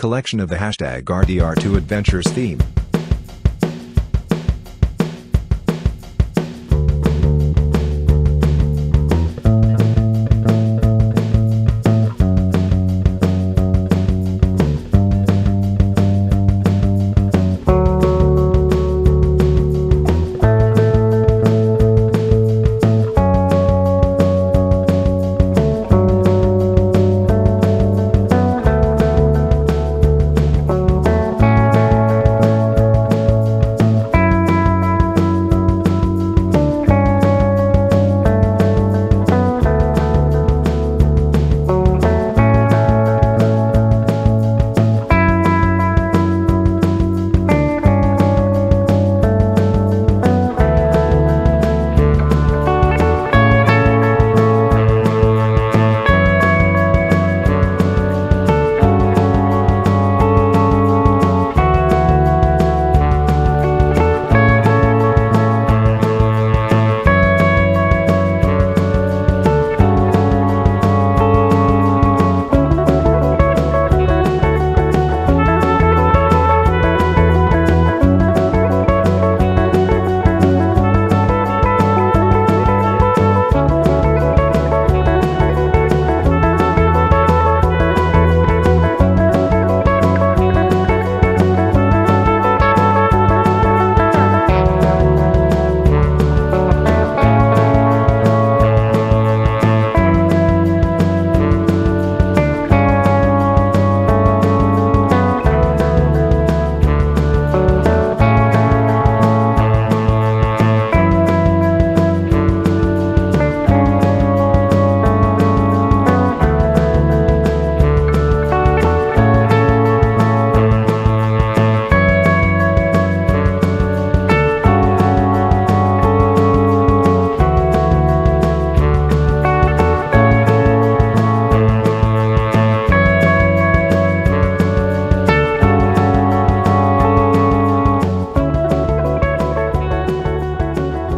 collection of the hashtag RDR2 Adventures theme.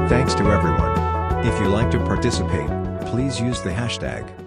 Thanks to everyone. If you like to participate, please use the hashtag.